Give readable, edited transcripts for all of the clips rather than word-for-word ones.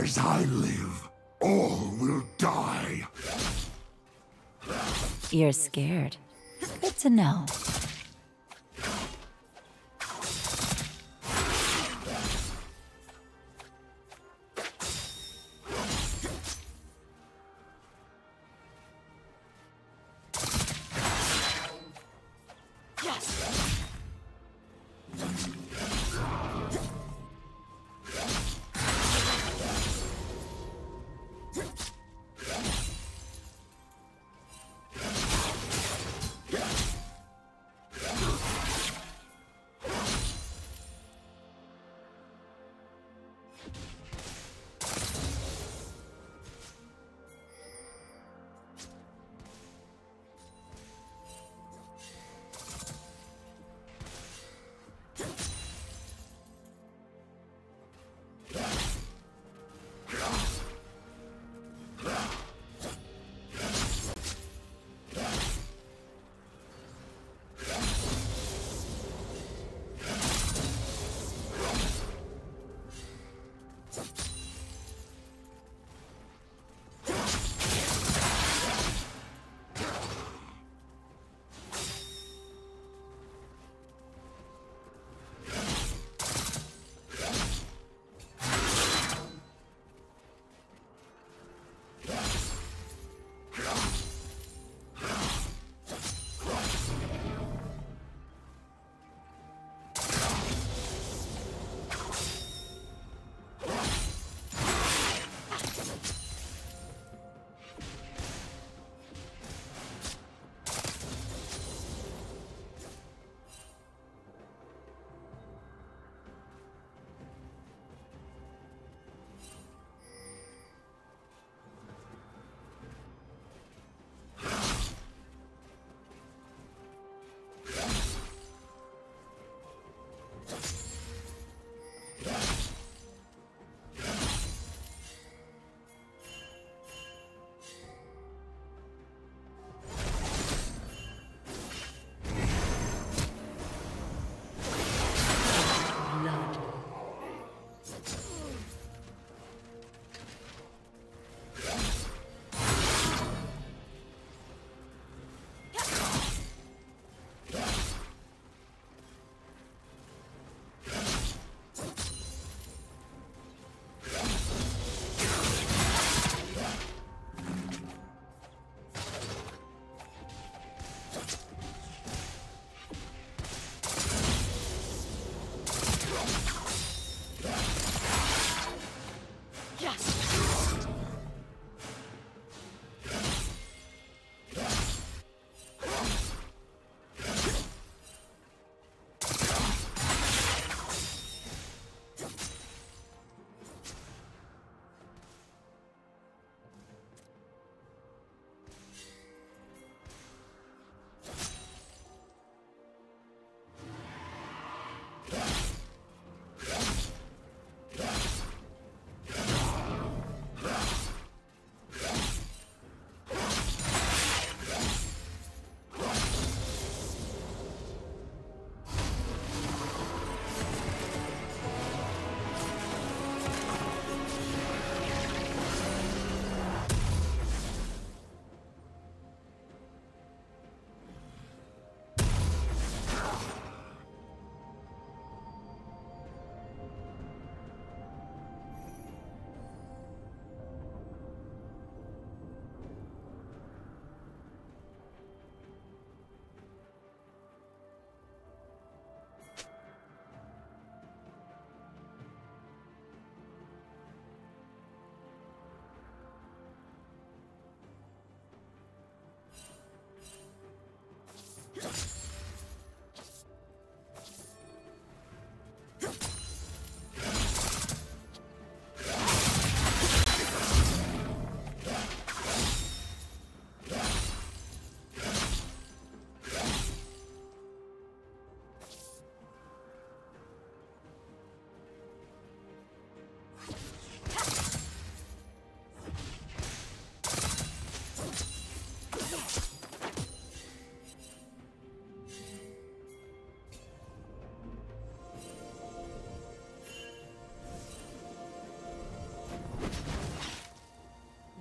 As I live, all will die. You're scared. Good to know.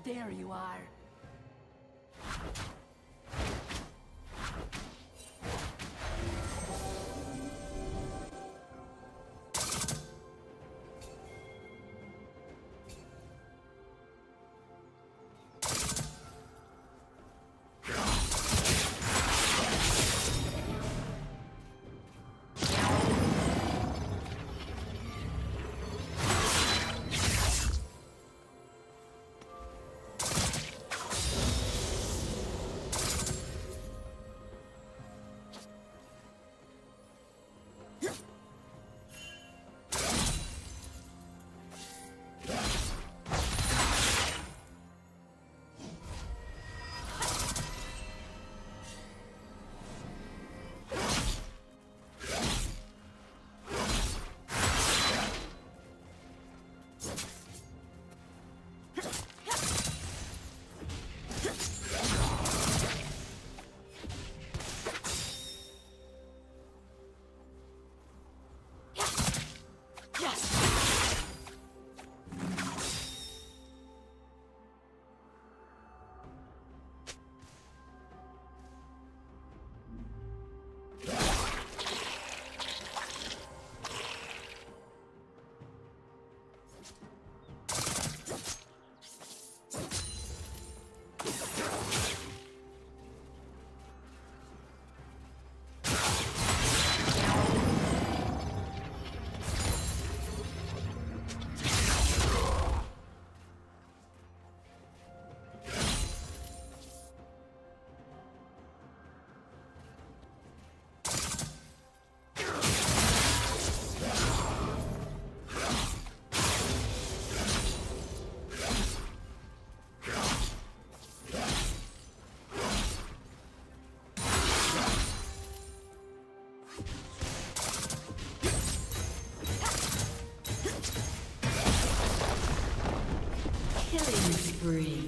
There you are. Free.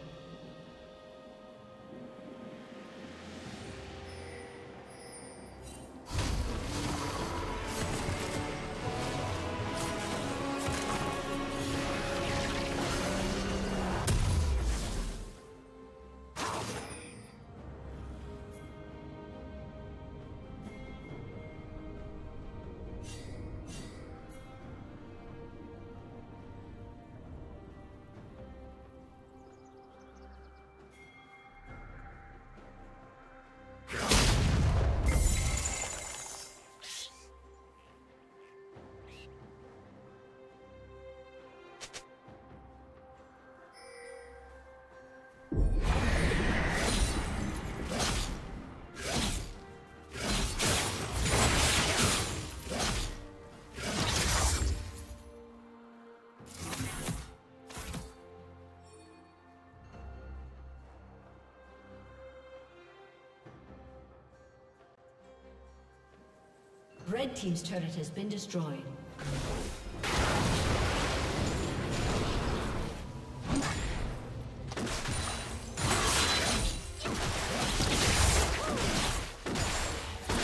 Red Team's turret has been destroyed.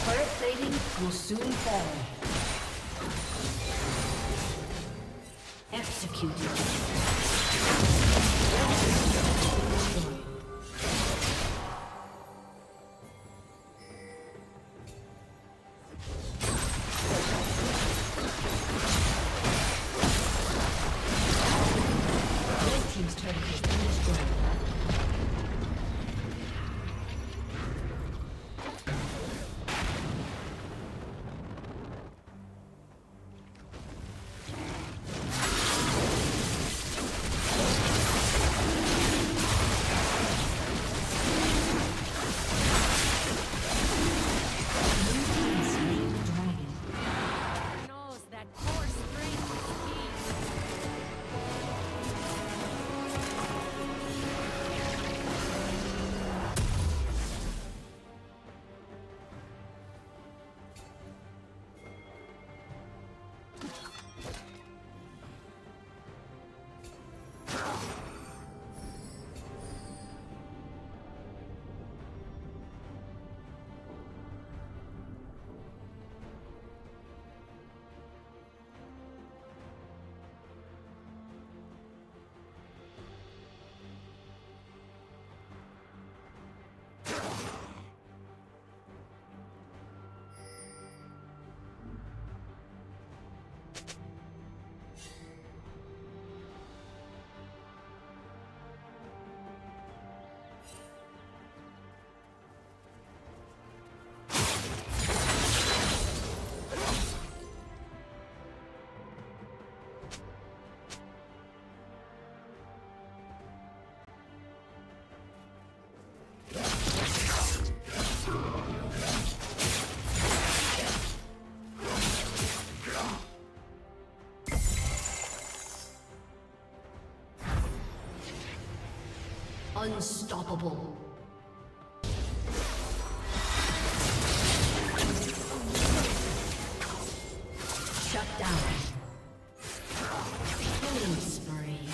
Turret plating will soon fall. Executed. Unstoppable. Shut down. Killing spree.